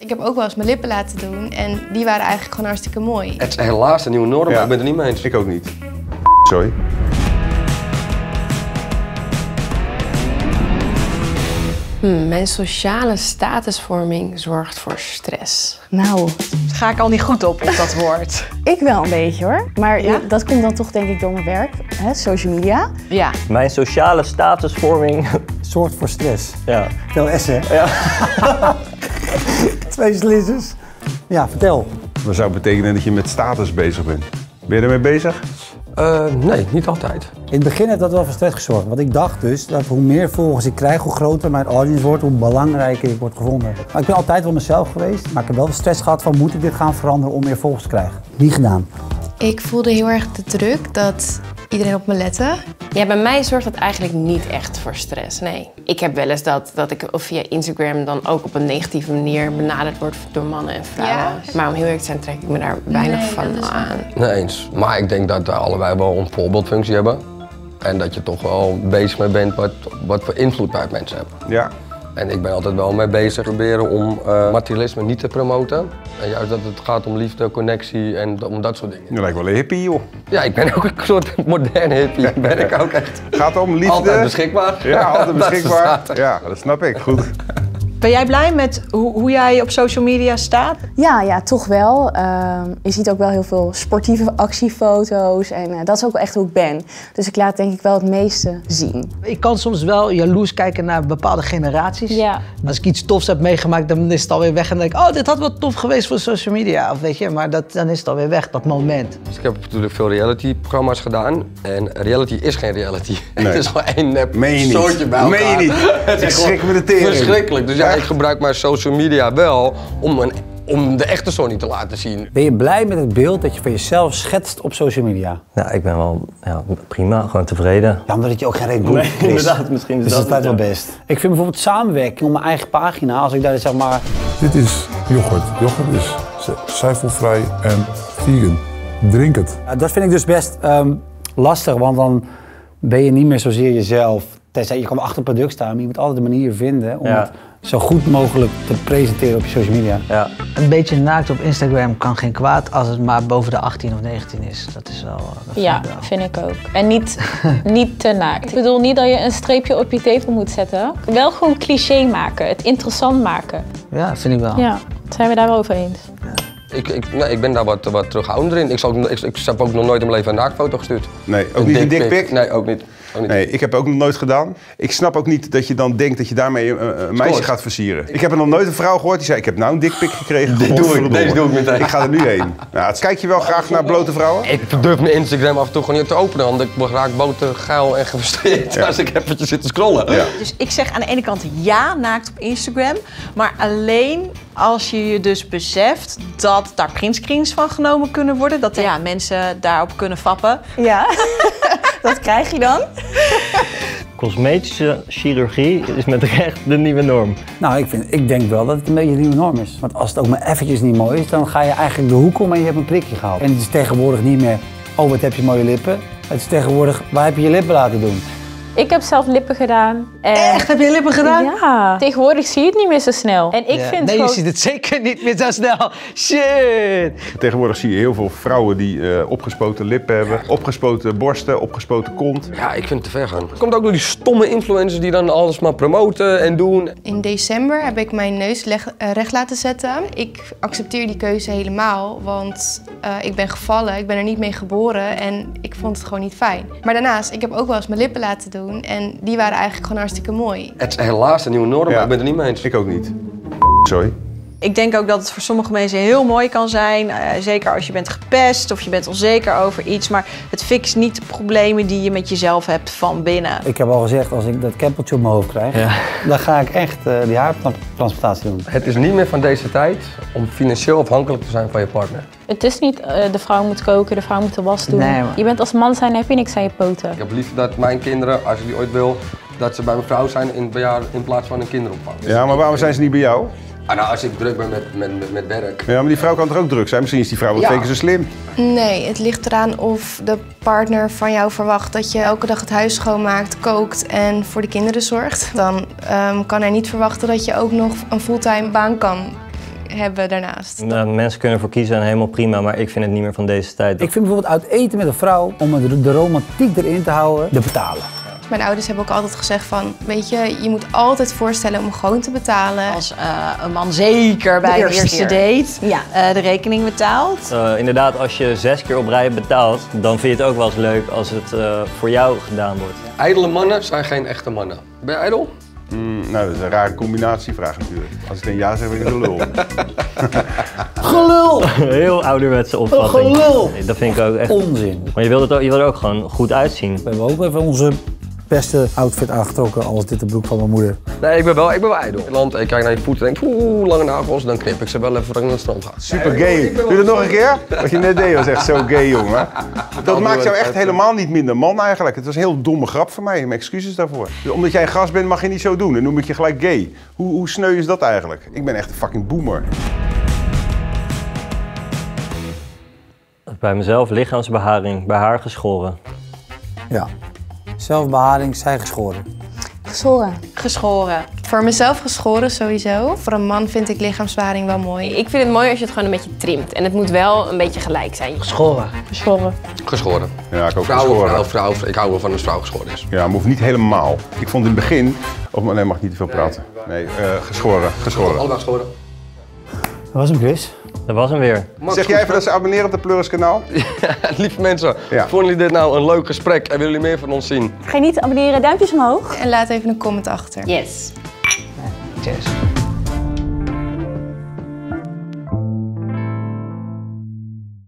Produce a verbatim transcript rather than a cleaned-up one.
Ik heb ook wel eens mijn lippen laten doen en die waren eigenlijk gewoon hartstikke mooi. Het is helaas een nieuwe norm, ja. Maar ik ben het er niet mee eens. Ik ook niet. Sorry. Hmm, mijn sociale statusvorming zorgt voor stress. Nou, daar ga ik al niet goed op, op dat woord. Ik wel een beetje hoor, maar ja? Dat komt dan toch denk ik door mijn werk, hè? Social media. Ja. Mijn sociale statusvorming zorgt voor stress. Ja. Veel S, hè? Ja. Twee slissers. Ja, vertel. Dat zou betekenen dat je met status bezig bent. Ben je ermee bezig? Uh, nee, niet altijd. In het begin heeft dat wel voor stress gezorgd. Want ik dacht dus dat hoe meer volgers ik krijg, hoe groter mijn audience wordt, hoe belangrijker ik word gevonden. Maar ik ben altijd wel mezelf geweest, maar ik heb wel stress gehad van moet ik dit gaan veranderen om meer volgers te krijgen. Niet gedaan. Ik voelde heel erg de druk dat iedereen op me lette. Ja, bij mij zorgt dat eigenlijk niet echt voor stress, nee. Ik heb wel eens dat, dat ik via Instagram dan ook op een negatieve manier benaderd word door mannen en vrouwen. Ja. Maar om heel eerlijk te zijn trek ik me daar weinig nee, van is... aan. Nee eens, maar ik denk dat we allebei wel een voorbeeldfunctie hebben. En dat je toch wel bezig mee bent wat, wat voor invloed wij op mensen hebben. Ja. En ik ben altijd wel mee bezig proberen om uh, materialisme niet te promoten. En juist dat het gaat om liefde, connectie en om dat soort dingen. Je lijkt wel een hippie, joh. Ja, ik ben ook een soort moderne hippie. Ja, ben ja. ik ook echt. Gaat om liefde. Altijd beschikbaar. Ja, altijd beschikbaar. Dat ja, dat snap ik. Goed. Ben jij blij met hoe, hoe jij op social media staat? Ja, ja toch wel. Uh, je ziet ook wel heel veel sportieve actiefoto's en uh, dat is ook echt hoe ik ben. Dus ik laat denk ik wel het meeste zien. Ik kan soms wel jaloers kijken naar bepaalde generaties. Ja. Als ik iets tofs heb meegemaakt, dan is het alweer weg en dan denk ik, oh, dit had wel tof geweest voor social media. Of weet je, maar dat, dan is het alweer weg, dat moment. Dus ik heb natuurlijk veel reality-programma's gedaan en reality is geen reality. Nee. Het is gewoon één nep soortje bij elkaar. Meen je niet? Het is schrik me de tering. Verschrikkelijk. Dus ja, ik gebruik mijn social media wel om, een, om de echte Sony te laten zien. Ben je blij met het beeld dat je van jezelf schetst op social media? Nou, ik ben wel ja, prima, gewoon tevreden. Ja, omdat het je ook geen reet boeit. Nee, inderdaad, misschien is dus dat altijd wel best. Ik vind bijvoorbeeld samenwerking op mijn eigen pagina, als ik daar zeg maar... Dit is yoghurt. Yoghurt is zuivelvrij en vegan. Drink het. Ja, dat vind ik dus best um, lastig, want dan ben je niet meer zozeer jezelf. Tenzij je kan achter een product staan, maar je moet altijd een manier vinden om ja. het zo goed mogelijk te presenteren op je social media. Ja. Een beetje naakt op Instagram kan geen kwaad als het maar boven de achttien of negentien is. Dat is wel... Dat ja, vind ik, vind ik ook. En niet, niet te naakt. Ik bedoel niet dat je een streepje op je tepel moet zetten. Wel gewoon cliché maken, het interessant maken. Ja, vind ik wel. Ja, zijn we daar wel over eens. Ja. Ik, ik, nee, ik ben daar wat, wat terughoudender in. Ik, zal, ik, ik heb ook nog nooit in mijn leven een naaktfoto gestuurd. Nee, ook een niet een dikpik? Nee, ook niet. Nee, ik heb ook nog nooit gedaan. Ik snap ook niet dat je dan denkt dat je daarmee een, een meisje gaat versieren. Ik heb er nog nooit een vrouw gehoord die zei, ik heb nou een dikpik gekregen. Dit doe ik, deze doe ik meteen. Ik ga er nu heen. Nou, kijk je wel graag naar blote vrouwen? Ik durf mijn Instagram af en toe gewoon niet te openen, want ik raak boter, geil en gefrustreerd ja. als ik eventjes zit te scrollen. Ja. Dus ik zeg aan de ene kant ja, naakt op Instagram, maar alleen als je je dus beseft dat daar printscreens van genomen kunnen worden, dat ja, mensen daarop kunnen fappen. Ja. Dat krijg je dan? Cosmetische chirurgie is met recht de nieuwe norm. Nou, ik, vind, ik denk wel dat het een beetje de nieuwe norm is. Want als het ook maar eventjes niet mooi is, dan ga je eigenlijk de hoek om en je hebt een prikje gehaald. En het is tegenwoordig niet meer, oh wat heb je mooie lippen. Het is tegenwoordig, waar heb je je lippen laten doen? Ik heb zelf lippen gedaan. En... Echt? Heb je lippen gedaan? Ja. Tegenwoordig zie je het niet meer zo snel. En ik ja. vind nee, gewoon... je ziet het zeker niet meer zo snel. Shit! Tegenwoordig zie je heel veel vrouwen die uh, opgespoten lippen hebben, opgespoten borsten, opgespoten kont. Ja, ik vind het te ver gaan. Het komt ook door die stomme influencers die dan alles maar promoten en doen. In december heb ik mijn neus leg, uh, recht laten zetten. Ik accepteer die keuze helemaal, want uh, ik ben gevallen, ik ben er niet mee geboren en ik vond het gewoon niet fijn. Maar daarnaast, ik heb ook wel eens mijn lippen laten doen. En die waren eigenlijk gewoon hartstikke mooi. Het is helaas een nieuwe norm, ja. Maar ik ben het er niet mee eens. Ik ook niet. Sorry. Ik denk ook dat het voor sommige mensen heel mooi kan zijn. Uh, zeker als je bent gepest of je bent onzeker over iets. Maar het fixt niet de problemen die je met jezelf hebt van binnen. Ik heb al gezegd, als ik dat keppeltje op mijn hoofd krijg, ja. dan ga ik echt uh, die haartransplantatie doen. Het is niet meer van deze tijd om financieel afhankelijk te zijn van je partner. Het is niet uh, de vrouw moet koken, de vrouw moet de was doen. Nee, je bent als man zijn, heb je niks aan je poten. Ik heb liefde dat mijn kinderen, als ik die ooit wil, dat ze bij mijn vrouw zijn in, in plaats van een kinderopvang. Ja, maar waarom zijn ze niet bij jou? Ah, nou, als ik druk ben met, met, met, met werk. Ja, maar die vrouw kan toch ook druk zijn? Misschien is die vrouw wel twee keer zo slim. Nee, het ligt eraan of de partner van jou verwacht dat je elke dag het huis schoonmaakt, kookt en voor de kinderen zorgt. Dan um, kan hij niet verwachten dat je ook nog een fulltime baan kan hebben daarnaast? Nou, mensen kunnen voor kiezen en helemaal prima, maar ik vind het niet meer van deze tijd. Ik vind bijvoorbeeld uit eten met een vrouw, om de romantiek erin te houden, de betalen. Mijn ouders hebben ook altijd gezegd van, weet je, je moet altijd voorstellen om gewoon te betalen. Als uh, een man zeker bij de eerste, de eerste date ja. uh, de rekening betaalt. Uh, inderdaad, als je zes keer op rij betaalt, dan vind je het ook wel eens leuk als het uh, voor jou gedaan wordt. Ijdele mannen zijn geen echte mannen. Ben je ijdel? Mm, nou, dat is een rare combinatievraag natuurlijk. Als ik een ja zeg, ben ik een gelul. Gelul! Heel ouderwetse opvatting. Gelul! Dat vind ik ook echt onzin. Maar je wilt het ook, je wilt er ook gewoon goed uitzien. We hebben ook even onze beste outfit aangetrokken, als dit de broek van mijn moeder. Nee, ik ben wel, ik ben wel ijdel. Want ik kijk naar je voeten en denk, oeh, lange nagels, dan knip ik ze wel even dat ik naar het strand ga. Super gay. Doe dat nog een keer? Wat je net deed was echt zo gay, jongen. Dat maakt jou echt helemaal niet minder man eigenlijk. Het was een heel domme grap van mij, mijn excuses daarvoor. Dus omdat jij een gast bent, mag je niet zo doen. Dan noem ik je gelijk gay. Hoe, hoe sneu is dat eigenlijk? Ik ben echt een fucking boomer. Bij mezelf lichaamsbeharing, bij haar geschoren. Ja. Zelfbeharing, zij geschoren. Geschoren. Geschoren. Voor mezelf geschoren sowieso. Voor een man vind ik lichaamsbeharing wel mooi. Ik vind het mooi als je het gewoon een beetje trimt. En het moet wel een beetje gelijk zijn. Geschoren. Geschoren. Geschoren. Ja, ik ook vrouw, geschoren. Vrouw, vrouw, vrouw. Ik hou wel van een vrouw geschoren is. Ja, maar hoeft niet helemaal. Ik vond in het begin... Oh, maar nee, mag niet te veel praten. Nee, uh, geschoren. Geschoren. Allemaal geschoren. Dat was hem, Chris. Dat was hem weer. Zeg jij even dat ze abonneren op de Pleuris kanaal? Ja, lieve mensen, ja. Vonden jullie dit nou een leuk gesprek en willen jullie meer van ons zien? Vergeet niet te abonneren, duimpjes omhoog. En laat even een comment achter. Yes. Cheers.